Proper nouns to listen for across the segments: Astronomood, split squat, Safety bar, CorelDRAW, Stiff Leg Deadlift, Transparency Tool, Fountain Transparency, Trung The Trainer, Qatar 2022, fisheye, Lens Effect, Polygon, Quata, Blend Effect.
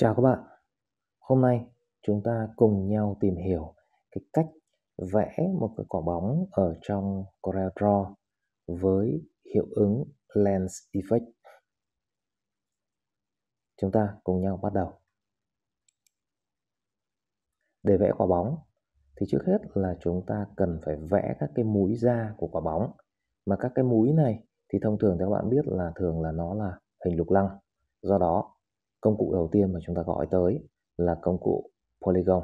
Chào các bạn, hôm nay chúng ta cùng nhau tìm hiểu cái cách vẽ một cái quả bóng ở trong CorelDRAW với hiệu ứng Lens Effect. Chúng ta cùng nhau bắt đầu. Để vẽ quả bóng thì trước hết là chúng ta cần phải vẽ các cái múi da của quả bóng. Mà các cái múi này thì thông thường các bạn biết là nó là hình lục lăng. Do đó công cụ đầu tiên mà chúng ta gọi tới là công cụ Polygon.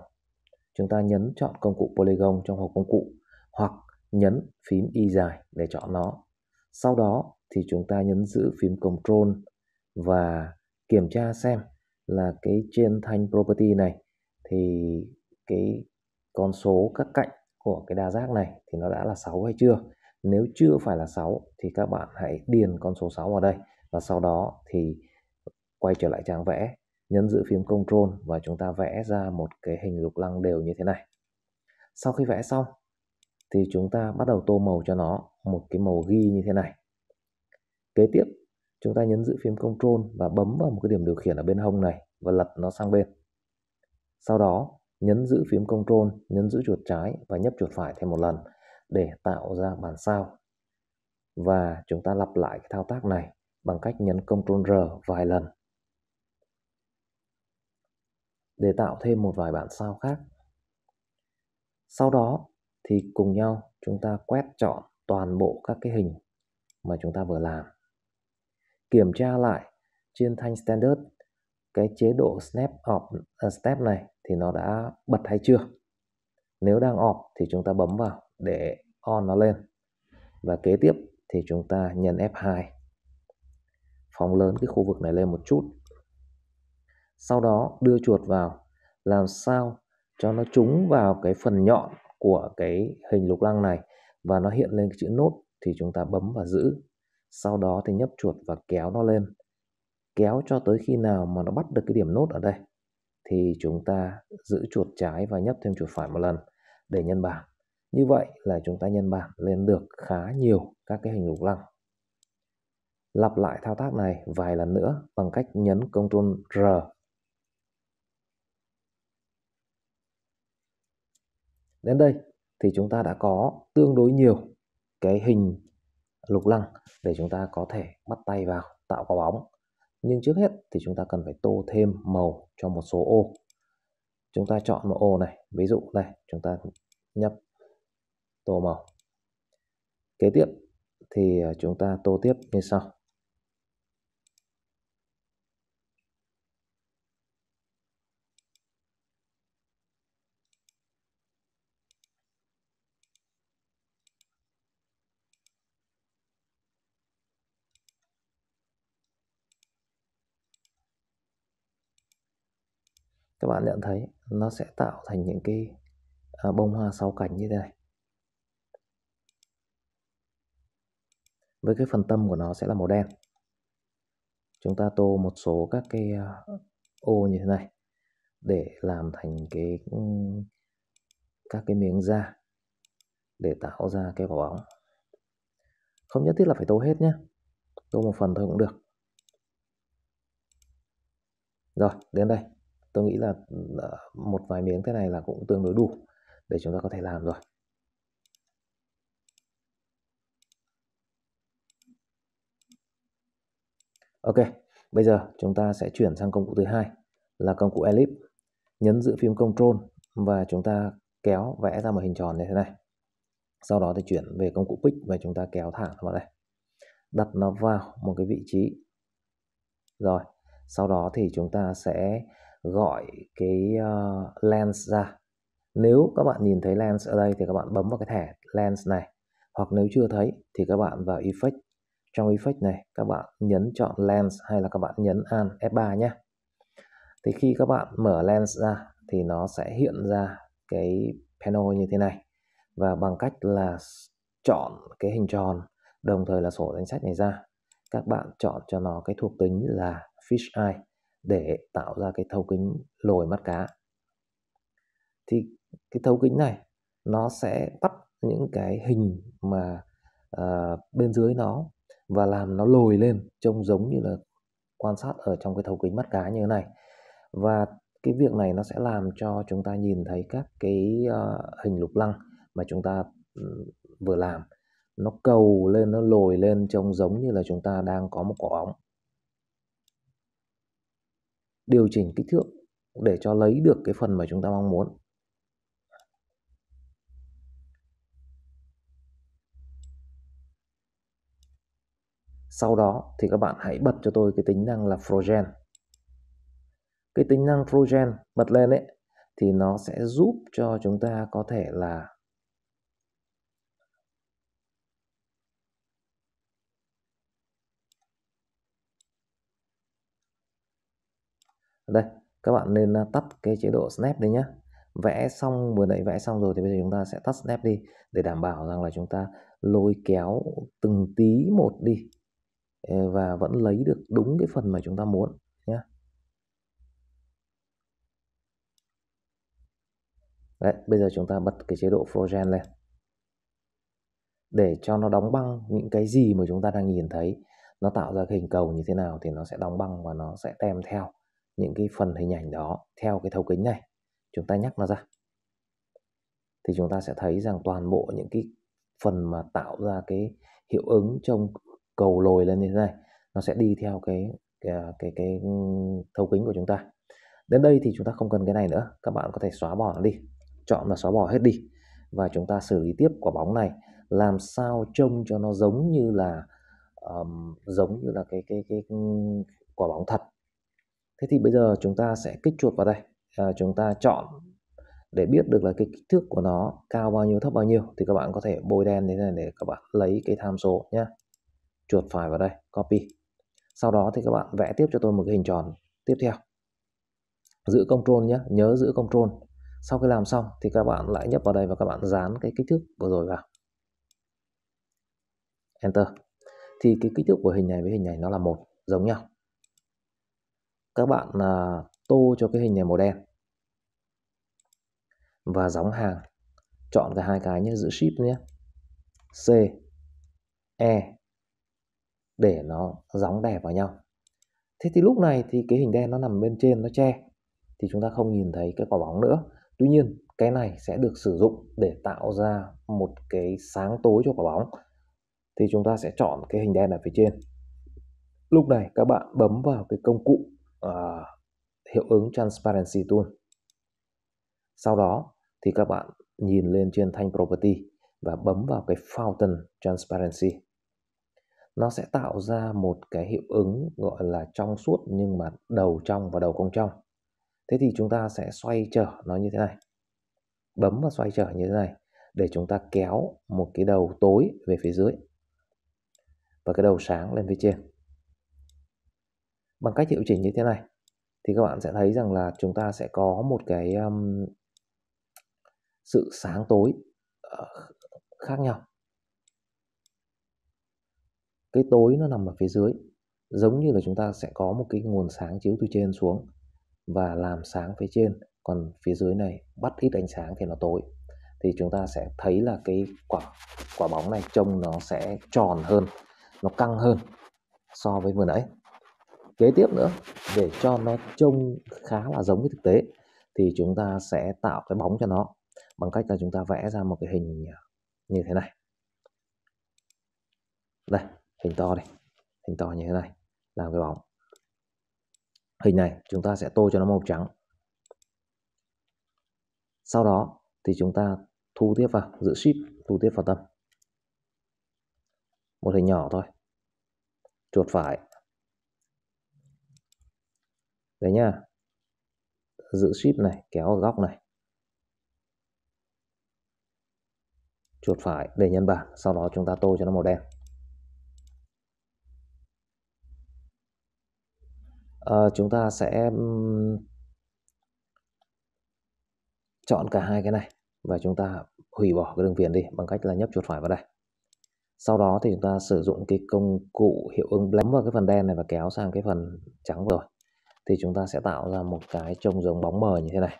Chúng ta nhấn chọn công cụ Polygon trong hộp công cụ hoặc nhấn phím Y dài để chọn nó. Sau đó thì chúng ta nhấn giữ phím Control và kiểm tra xem là cái trên thanh Property này thì cái con số các cạnh của cái đa giác này thì nó đã là 6 hay chưa. Nếu chưa phải là 6 thì các bạn hãy điền con số 6 vào đây và sau đó thì quay trở lại trang vẽ, nhấn giữ phím Control và chúng ta vẽ ra một cái hình lục lăng đều như thế này. Sau khi vẽ xong thì chúng ta bắt đầu tô màu cho nó một cái màu ghi như thế này. Kế tiếp chúng ta nhấn giữ phím Control và bấm vào một cái điểm điều khiển ở bên hông này và lật nó sang bên. Sau đó nhấn giữ phím Control, nhấn giữ chuột trái và nhấp chuột phải thêm một lần để tạo ra bản sao. Và chúng ta lặp lại cái thao tác này bằng cách nhấn Ctrl R vài lần để tạo thêm một vài bản sao khác. Sau đó thì cùng nhau chúng ta quét chọn toàn bộ các cái hình mà chúng ta vừa làm. Kiểm tra lại trên thanh Standard cái chế độ Snap Off Step này thì nó đã bật hay chưa. Nếu đang off thì chúng ta bấm vào để on nó lên. Và kế tiếp thì chúng ta nhấn F2, phóng lớn cái khu vực này lên một chút. Sau đó đưa chuột vào làm sao cho nó trúng vào cái phần nhọn của cái hình lục lăng này và nó hiện lên cái chữ nốt thì chúng ta bấm và giữ. Sau đó thì nhấp chuột và kéo nó lên. Kéo cho tới khi nào mà nó bắt được cái điểm nốt ở đây thì chúng ta giữ chuột trái và nhấp thêm chuột phải một lần để nhân bản. Như vậy là chúng ta nhân bản lên được khá nhiều các cái hình lục lăng. Lặp lại thao tác này vài lần nữa bằng cách nhấn Ctrl R. Đến đây thì chúng ta đã có tương đối nhiều cái hình lục lăng để chúng ta có thể bắt tay vào tạo quả bóng. Nhưng trước hết thì chúng ta cần phải tô thêm màu cho một số ô. Chúng ta chọn một ô này, ví dụ đây, chúng ta nhấp tô màu. Kế tiếp thì chúng ta tô tiếp như sau. Các bạn nhận thấy nó sẽ tạo thành những cái bông hoa sáu cánh như thế này. Với cái phần tâm của nó sẽ là màu đen. Chúng ta tô một số các cái ô như thế này để làm thành các cái miếng da để tạo ra cái quả bóng. Không nhất thiết là phải tô hết nhé. Tô một phần thôi cũng được. Rồi, đến đây. Tôi nghĩ là một vài miếng thế này là cũng tương đối đủ để chúng ta có thể làm rồi. Ok, bây giờ chúng ta sẽ chuyển sang công cụ thứ hai là công cụ Ellipse. Nhấn giữ phím Control và chúng ta kéo vẽ ra một hình tròn như thế này. Sau đó thì chuyển về công cụ Pick và chúng ta kéo thẳng vào đây. Đặt nó vào một cái vị trí. Rồi, sau đó thì chúng ta sẽ gọi cái lens ra. Nếu các bạn nhìn thấy lens ở đây thì các bạn bấm vào cái thẻ lens này. Hoặc nếu chưa thấy thì các bạn vào Effect. Trong Effect này các bạn nhấn chọn Lens hay là các bạn nhấn Alt F3 nhé. Thì khi các bạn mở Lens ra thì nó sẽ hiện ra cái panel như thế này. Và bằng cách là chọn cái hình tròn đồng thời là sổ danh sách này ra. Các bạn chọn cho nó cái thuộc tính là fisheye để tạo ra cái thấu kính lồi mắt cá. Thì cái thấu kính này nó sẽ bắt những cái hình mà bên dưới nó và làm nó lồi lên trông giống như là quan sát ở trong cái thấu kính mắt cá như thế này. Và cái việc này nó sẽ làm cho chúng ta nhìn thấy các cái hình lục lăng mà chúng ta vừa làm. Nó cầu lên, nó lồi lên trông giống như là chúng ta đang có một quả ống. Điều chỉnh kích thước để cho lấy được cái phần mà chúng ta mong muốn. Sau đó thì các bạn hãy bật cho tôi cái tính năng là Frozen. Cái tính năng Frozen bật lên ấy thì nó sẽ giúp cho chúng ta có thể là đây, các bạn nên tắt cái chế độ Snap đi nhé. Vẽ xong, vừa nãy vẽ xong rồi thì bây giờ chúng ta sẽ tắt Snap đi để đảm bảo rằng là chúng ta lôi kéo từng tí một đi và vẫn lấy được đúng cái phần mà chúng ta muốn nhé. Đấy, bây giờ chúng ta bật cái chế độ Frozen lên để cho nó đóng băng những cái gì mà chúng ta đang nhìn thấy. Nó tạo ra cái hình cầu như thế nào thì nó sẽ đóng băng và nó sẽ tem theo những cái phần hình ảnh đó theo cái thấu kính này. Chúng ta nhắc nó ra thì chúng ta sẽ thấy rằng toàn bộ những cái phần mà tạo ra cái hiệu ứng trong cầu lồi lên như thế này nó sẽ đi theo cái thấu kính của chúng ta. Đến đây thì chúng ta không cần cái này nữa, các bạn có thể xóa bỏ nó đi, chọn là xóa bỏ hết đi, và chúng ta xử lý tiếp quả bóng này làm sao trông cho nó giống như là cái quả bóng thật. Thế thì bây giờ chúng ta sẽ kích chuột vào đây, chúng ta chọn để biết được là cái kích thước của nó cao bao nhiêu, thấp bao nhiêu, thì các bạn có thể bôi đen thế này để các bạn lấy cái tham số nhé. Chuột phải vào đây, copy. Sau đó thì các bạn vẽ tiếp cho tôi một cái hình tròn tiếp theo. Giữ Ctrl nhé, nhớ giữ Ctrl. Sau khi làm xong thì các bạn lại nhấp vào đây và các bạn dán cái kích thước vừa rồi vào. Enter. Thì cái kích thước của hình này với hình này nó là một, giống nhau. Các bạn tô cho cái hình này màu đen và gióng hàng, chọn cả hai cái nhé, giữ Shift nhé, C, E để nó gióng đè vào nhau. Thế thì lúc này thì cái hình đen nó nằm bên trên, nó che thì chúng ta không nhìn thấy cái quả bóng nữa. Tuy nhiên cái này sẽ được sử dụng để tạo ra một cái sáng tối cho quả bóng. Thì chúng ta sẽ chọn cái hình đen ở phía trên. Lúc này các bạn bấm vào cái công cụ hiệu ứng Transparency Tool. Sau đó thì các bạn nhìn lên trên thanh Property và bấm vào cái Fountain Transparency. Nó sẽ tạo ra một cái hiệu ứng gọi là trong suốt nhưng mà đầu trong và đầu không trong. Thế thì chúng ta sẽ xoay trở nó như thế này. Bấm và xoay trở như thế này để chúng ta kéo một cái đầu tối về phía dưới và cái đầu sáng lên phía trên. Bằng cách hiệu chỉnh như thế này thì các bạn sẽ thấy rằng là chúng ta sẽ có một cái sự sáng tối khác nhau. Cái tối nó nằm ở phía dưới, giống như là chúng ta sẽ có một cái nguồn sáng chiếu từ trên xuống và làm sáng phía trên, còn phía dưới này bắt ít ánh sáng thì nó tối. Thì chúng ta sẽ thấy là cái quả bóng này trông nó sẽ tròn hơn, nó căng hơn so với vừa nãy. Kế tiếp nữa, để cho nó trông khá là giống với thực tế thì chúng ta sẽ tạo cái bóng cho nó bằng cách là chúng ta vẽ ra một cái hình như thế này. Đây, hình to đây, hình to như thế này, làm cái bóng. Hình này chúng ta sẽ tô cho nó màu trắng. Sau đó thì chúng ta thu tiếp vào, giữ Shift, thu tiếp vào tâm. Một hình nhỏ thôi, chuột phải. Đấy nhá, giữ Shift này, kéo ở góc này, chuột phải để nhân bản, sau đó chúng ta tô cho nó màu đen. Chúng ta sẽ chọn cả hai cái này và chúng ta hủy bỏ cái đường viền đi bằng cách là nhấp chuột phải vào đây. Sau đó thì chúng ta sử dụng cái công cụ hiệu ứng blend vào cái phần đen này và kéo sang cái phần trắng rồi. Thì chúng ta sẽ tạo ra một cái trông giống bóng mờ như thế này.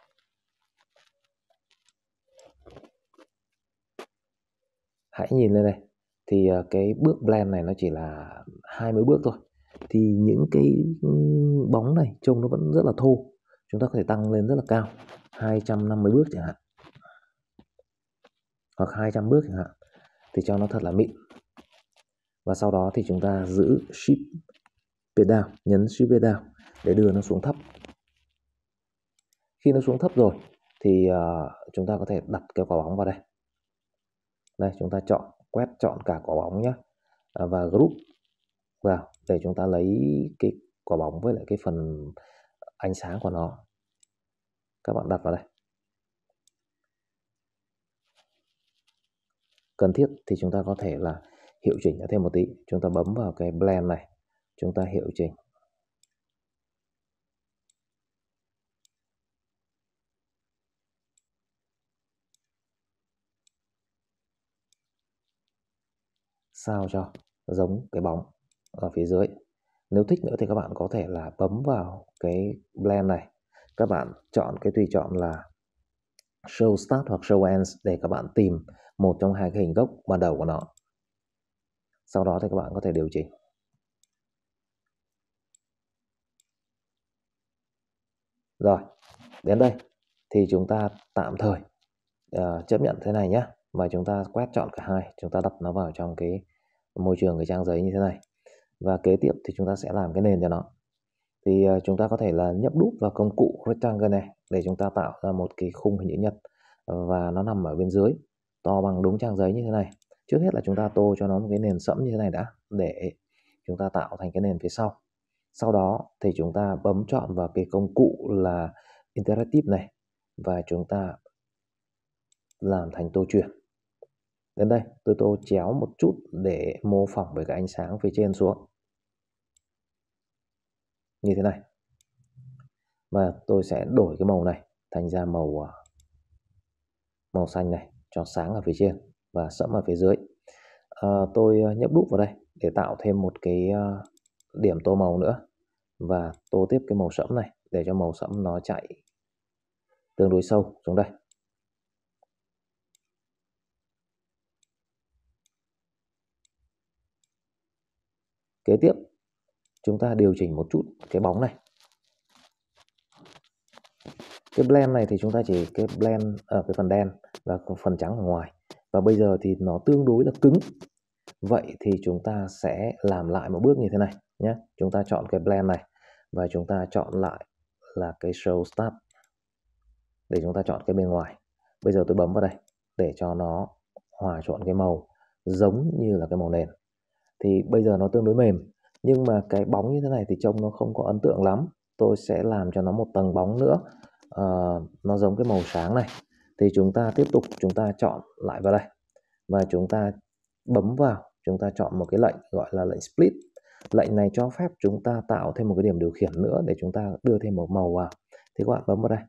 Hãy nhìn lên đây. Thì cái bước blend này nó chỉ là 20 bước thôi. Thì những cái bóng này trông nó vẫn rất là thô. chúng ta có thể tăng lên rất là cao, 250 bước chẳng hạn, hoặc 200 bước chẳng hạn, thì cho nó thật là mịn. Và sau đó thì chúng ta giữ Shift P down, nhấn Shift P down để đưa nó xuống thấp. Khi nó xuống thấp rồi thì chúng ta có thể đặt cái quả bóng vào đây. Đây, chúng ta chọn, quét chọn cả quả bóng nhé, và group vào để chúng ta lấy cái quả bóng với lại cái phần ánh sáng của nó. Các bạn đặt vào đây. Cần thiết thì chúng ta có thể là hiệu chỉnh thêm một tí. Chúng ta bấm vào cái blend này, chúng ta hiệu chỉnh. Sao cho giống cái bóng ở phía dưới. Nếu thích nữa thì các bạn có thể là bấm vào cái blend này, các bạn chọn cái tùy chọn là show start hoặc show ends để các bạn tìm một trong hai cái hình gốc ban đầu của nó. Sau đó thì các bạn có thể điều chỉnh. Rồi, đến đây thì chúng ta tạm thời chấp nhận thế này nhé. Và chúng ta quét chọn cả hai, chúng ta đặt nó vào trong cái môi trường cái trang giấy như thế này. Và kế tiếp thì chúng ta sẽ làm cái nền cho nó. Thì chúng ta có thể là nhấp đúp vào công cụ Rectangle này để chúng ta tạo ra một cái khung hình chữ nhật, và nó nằm ở bên dưới, to bằng đúng trang giấy như thế này. Trước hết là chúng ta tô cho nó một cái nền sẫm như thế này đã, để chúng ta tạo thành cái nền phía sau. Sau đó thì chúng ta bấm chọn vào cái công cụ là Interactive này, và chúng ta làm thành tô chuyển. Đến đây tôi tô chéo một chút để mô phỏng với cái ánh sáng phía trên xuống như thế này. Và tôi sẽ đổi cái màu này thành ra màu xanh này cho sáng ở phía trên và sẫm ở phía dưới. Tôi nhấp đúp vào đây để tạo thêm một cái điểm tô màu nữa, và tô tiếp cái màu sẫm này để cho màu sẫm nó chạy tương đối sâu xuống đây. Kế tiếp chúng ta điều chỉnh một chút cái bóng này. Cái blend này thì chúng ta chỉ cái blend ở cái phần đen và phần trắng ở ngoài. Và bây giờ thì nó tương đối là cứng. Vậy thì chúng ta sẽ làm lại một bước như thế này nhé. Chúng ta chọn cái blend này và chúng ta chọn lại là cái show start để chúng ta chọn cái bên ngoài. Bây giờ tôi bấm vào đây để cho nó hòa trộn cái màu giống như là cái màu nền. Thì bây giờ nó tương đối mềm, nhưng mà cái bóng như thế này thì trông nó không có ấn tượng lắm. Tôi sẽ làm cho nó một tầng bóng nữa, nó giống cái màu sáng này. Thì chúng ta tiếp tục, chúng ta chọn lại vào đây và chúng ta bấm vào, chúng ta chọn một cái lệnh gọi là lệnh split. Lệnh này cho phép chúng ta tạo thêm một cái điểm điều khiển nữa để chúng ta đưa thêm một màu vào. Thì các bạn bấm vào đây.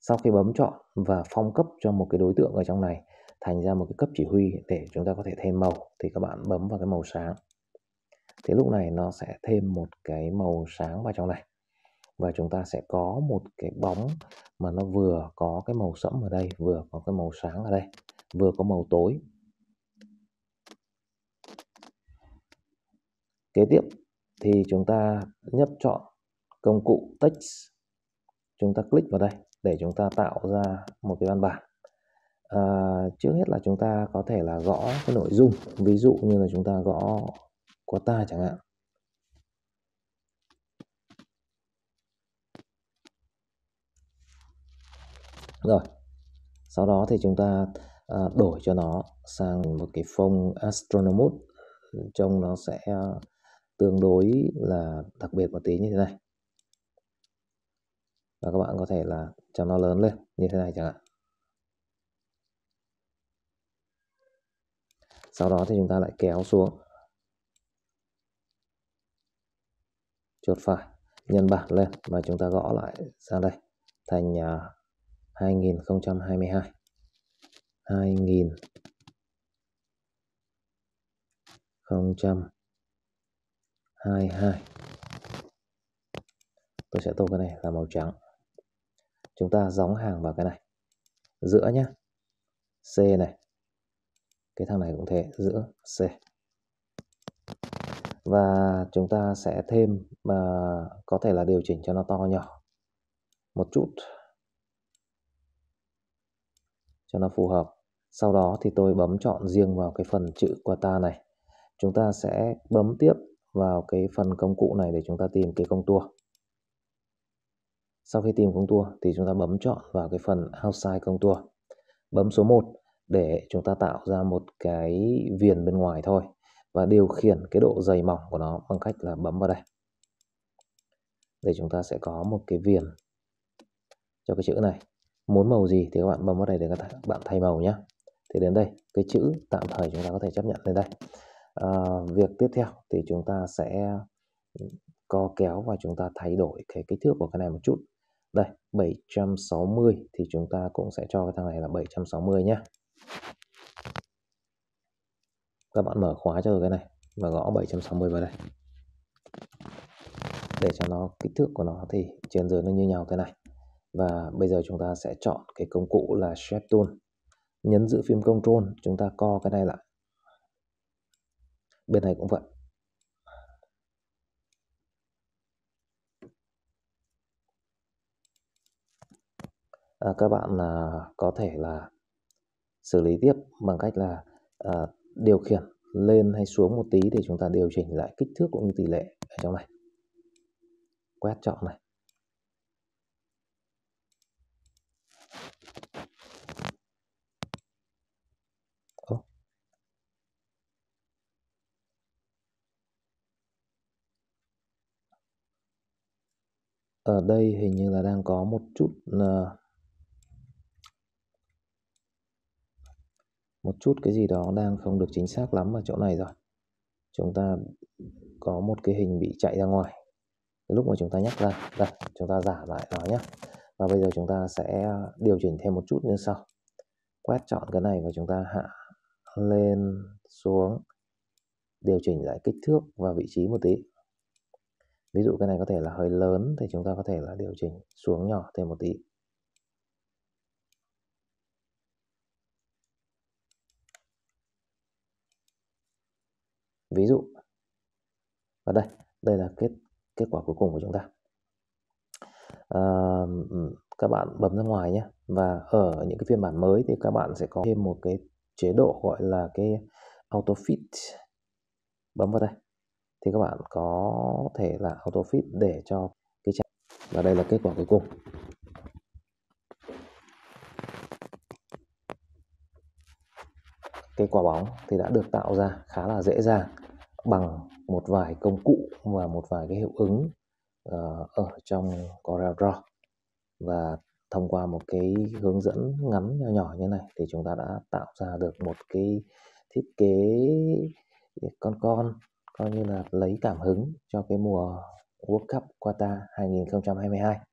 Sau khi bấm chọn và phong cấp cho một cái đối tượng ở trong này thành ra một cái cấp chỉ huy để chúng ta có thể thêm màu, thì các bạn bấm vào cái màu sáng. Thế lúc này nó sẽ thêm một cái màu sáng vào trong này, và chúng ta sẽ có một cái bóng mà nó vừa có cái màu sẫm ở đây, vừa có cái màu sáng ở đây, vừa có màu tối. Kế tiếp thì chúng ta nhấp chọn công cụ text, chúng ta click vào đây để chúng ta tạo ra một cái văn bản. Trước hết là chúng ta có thể là gõ cái nội dung, ví dụ như là chúng ta gõ Quata chẳng hạn. Rồi, sau đó thì chúng ta đổi cho nó sang một cái phông Astronomood, trông nó sẽ tương đối là đặc biệt một tí như thế này. Và các bạn có thể là cho nó lớn lên như thế này chẳng hạn. Sau đó thì chúng ta lại kéo xuống, chuột phải, nhân bản lên và chúng ta gõ lại sang đây thành 2022. 2022. Tôi sẽ tô cái này là màu trắng. Chúng ta gióng hàng vào cái này. Giữa nhé. C này. Cái thằng này cũng thế, giữa C. Và chúng ta sẽ thêm có thể là điều chỉnh cho nó to nhỏ một chút cho nó phù hợp. Sau đó thì tôi bấm chọn riêng vào cái phần chữ Quata này. Chúng ta sẽ bấm tiếp vào cái phần công cụ này để chúng ta tìm cái công tua. Sau khi tìm công tua thì chúng ta bấm chọn vào cái phần outside công tua. Bấm số 1 để chúng ta tạo ra một cái viền bên ngoài thôi. Và điều khiển cái độ dày mỏng của nó bằng cách là bấm vào đây. Để chúng ta sẽ có một cái viền cho cái chữ này. Muốn màu gì thì các bạn bấm vào đây để các bạn thay màu nhé. Thì đến đây, cái chữ tạm thời chúng ta có thể chấp nhận lên đây. Việc tiếp theo thì chúng ta sẽ co kéo và chúng ta thay đổi cái kích thước của cái này một chút. Đây, 760 thì chúng ta cũng sẽ cho cái thằng này là 760 nhé. Các bạn mở khóa cho cái này và gõ 760 vào đây. Để cho nó kích thước của nó thì trên dưới nó như nhau thế này. Và bây giờ chúng ta sẽ chọn cái công cụ là Shape Tool. Nhấn giữ phím Control, chúng ta co cái này lại. Bên này cũng vậy. Các bạn có thể là xử lý tiếp bằng cách là điều khiển lên hay xuống một tí để chúng ta điều chỉnh lại kích thước cũng như tỷ lệ ở trong này. Quét chọn này. Ở đây hình như là đang có một chút cái gì đó đang không được chính xác lắm ở chỗ này rồi. Chúng ta có một cái hình bị chạy ra ngoài. Cái lúc mà chúng ta nhắc ra, đây, chúng ta giảm lại nó nhé. Và bây giờ chúng ta sẽ điều chỉnh thêm một chút như sau. Quét chọn cái này và chúng ta hạ lên xuống, điều chỉnh lại kích thước và vị trí một tí. Ví dụ cái này có thể là hơi lớn thì chúng ta có thể là điều chỉnh xuống nhỏ thêm một tí. Ví dụ. Và đây là kết quả cuối cùng của chúng ta. Các bạn bấm ra ngoài nhé. Và ở những cái phiên bản mới thì các bạn sẽ có thêm một cái chế độ gọi là cái Auto Fit. Bấm vào đây. Thì các bạn có thể là auto fit để cho cái trang. Và đây là kết quả cuối cùng. Cái quả bóng thì đã được tạo ra khá là dễ dàng bằng một vài công cụ và một vài cái hiệu ứng ở trong CorelDRAW. Và thông qua một cái hướng dẫn ngắn nhỏ nhỏ như này thì chúng ta đã tạo ra được một cái thiết kế con coi như là lấy cảm hứng cho cái mùa World Cup Qatar 2022.